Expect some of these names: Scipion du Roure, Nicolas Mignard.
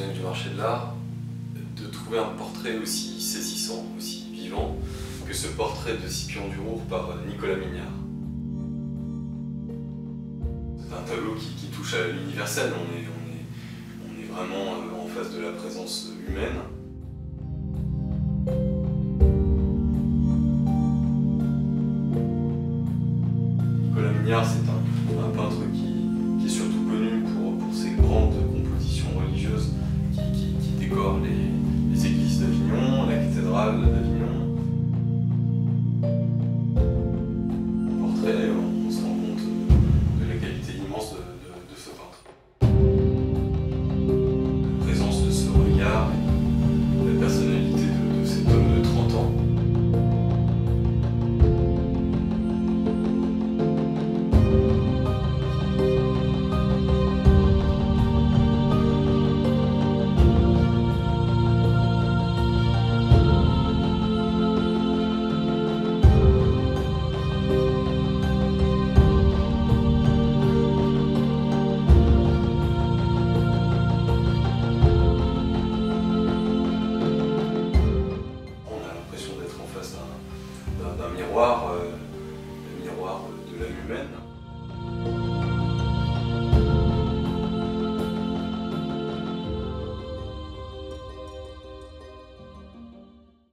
professionnels du marché de l'art, de trouver un portrait aussi saisissant, aussi vivant, que ce portrait de Scipion du Roure par Nicolas Mignard. C'est un tableau qui touche à l'universel, on est vraiment en face de la présence humaine. Nicolas Mignard, c'est un peintre qui est surtout connu pour ses grandes compositions religieuses qui décorent les églises d'Avignon, la cathédrale d'Avignon. On se rend compte de la qualité immense de ce peintre. La présence de ce regard, la personnalité de cet homme de 30 ans. D'un miroir de l'âme humaine.